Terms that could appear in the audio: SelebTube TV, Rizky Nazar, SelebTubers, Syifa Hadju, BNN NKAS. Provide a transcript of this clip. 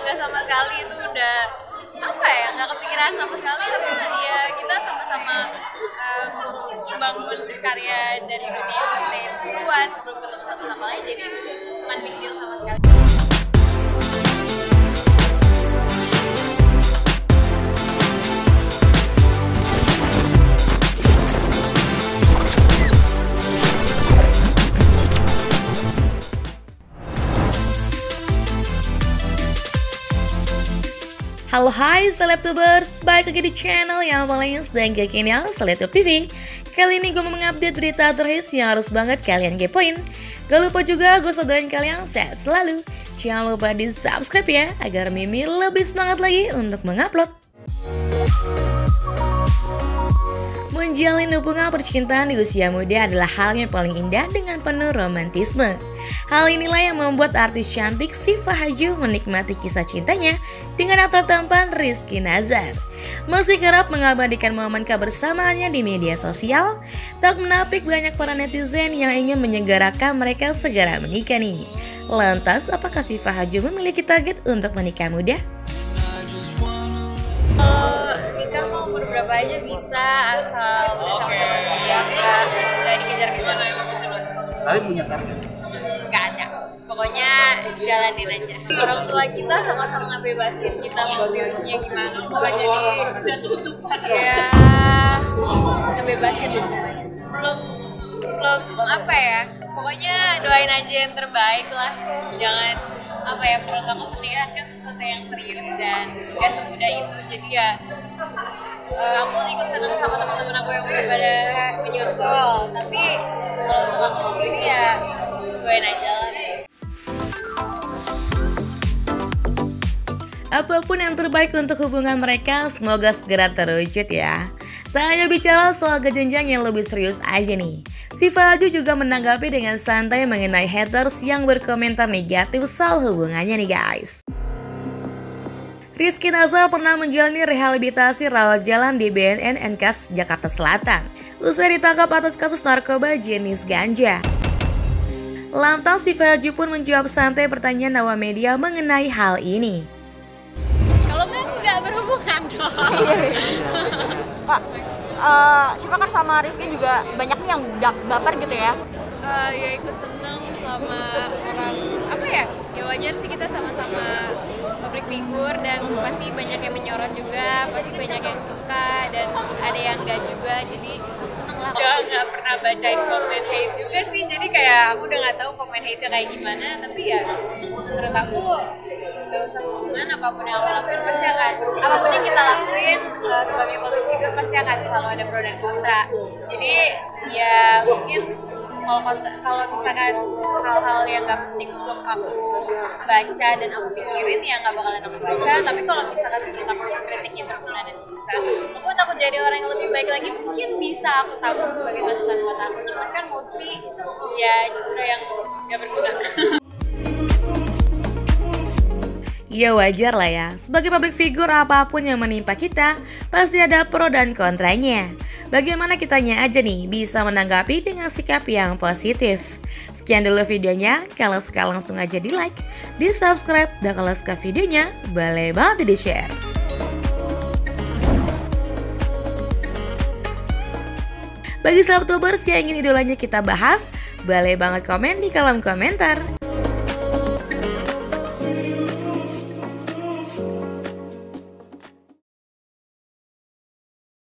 nggak sama sekali, itu udah apa ya, nggak kepikiran sama sekali, karena ya kita sama-sama membangun karya dari dunia entertain buat sebelum ketemu satu sama lain, jadi bukan big deal sama sekali. Halo hai SelebTubers, balik lagi di channel yang paling sedang kekinian, SelebTube TV. Kali ini gue mau mengupdate berita terhits yang harus banget kalian kepoin. Gak lupa juga gue sodorin kalian sehat selalu. Jangan lupa di subscribe ya, agar Mimi lebih semangat lagi untuk mengupload. Menjalin hubungan percintaan di usia muda adalah hal yang paling indah dengan penuh romantisme. Hal inilah yang membuat artis cantik Syifa Hadju menikmati kisah cintanya dengan aktor tampan Rizky Nazar. Meski kerap mengabadikan momen kebersamaannya di media sosial, tak menapik banyak para netizen yang ingin menyegerakan mereka segera menikah nih. Lantas, apakah Syifa Hadju memiliki target untuk menikah muda? Berapa aja bisa, asal udah sama-sama siap, nggak dikejar-kejar. Tapi punya target? Nggak ada, pokoknya jalanin aja. Orang tua kita sama-sama ngebebasin kita mau pilihnya gimana, bukan jadi ya ngebebasin lah pokoknya. Belum apa ya, pokoknya doain aja yang terbaik lah, jangan apa ya, menurut aku pernikahan kan sesuatu yang serius dan gak semudah itu, jadi ya aku ikut senang sama teman-teman aku yang udah pada menyusul, tapi kalau untuk aku sendiri ya gue aja lah. Apapun yang terbaik untuk hubungan mereka, semoga segera terwujud ya. Tak hanya bicara soal kejenjang yang lebih serius aja nih, Syifa Hadju juga menanggapi dengan santai mengenai haters yang berkomentar negatif soal hubungannya nih guys. Rizky Nazar pernah menjalani rehabilitasi rawat jalan di BNN NKAS, Jakarta Selatan, usai ditangkap atas kasus narkoba jenis ganja. Lantas Syifa Hadju pun menjawab santai pertanyaan awak media mengenai hal ini. Kalau nggak berhubungan dong. Pak, Syifa kan sama Rizky juga banyak yang baper gitu ya? Ya ikut seneng selama orang, apa ya, ya wajar sih kita sama-sama public figure dan pasti banyak yang menyorot juga, pasti banyak yang suka dan ada yang enggak juga, jadi seneng lah. Nggak pernah bacain komen hate juga sih, jadi kayak aku udah nggak tahu komen hate kayak gimana, tapi ya menurut aku nggak usah hubungan, apapun yang aku lakuin pasti akan, apapun yang kita lakuin sebagai public figure pasti akan selalu ada pro dan kontra, jadi ya mungkin kalau misalkan hal-hal yang nggak penting untuk aku baca dan aku pikirin ya nggak bakalan aku baca, tapi kalau misalkan aku kritiknya berguna dan bisa membuat aku jadi orang yang lebih baik lagi, mungkin bisa aku tampung sebagai masukan buat aku, cuman kan mostly ya justru yang nggak berguna. Ya wajar lah ya, sebagai public figure apapun yang menimpa kita pasti ada pro dan kontranya. Bagaimana kitanya aja nih bisa menanggapi dengan sikap yang positif. Sekian dulu videonya, kalau suka langsung aja di like, di subscribe, dan kalau suka videonya boleh banget di share. Bagi SelebTubers yang ingin idolanya kita bahas, boleh banget komen di kolom komentar.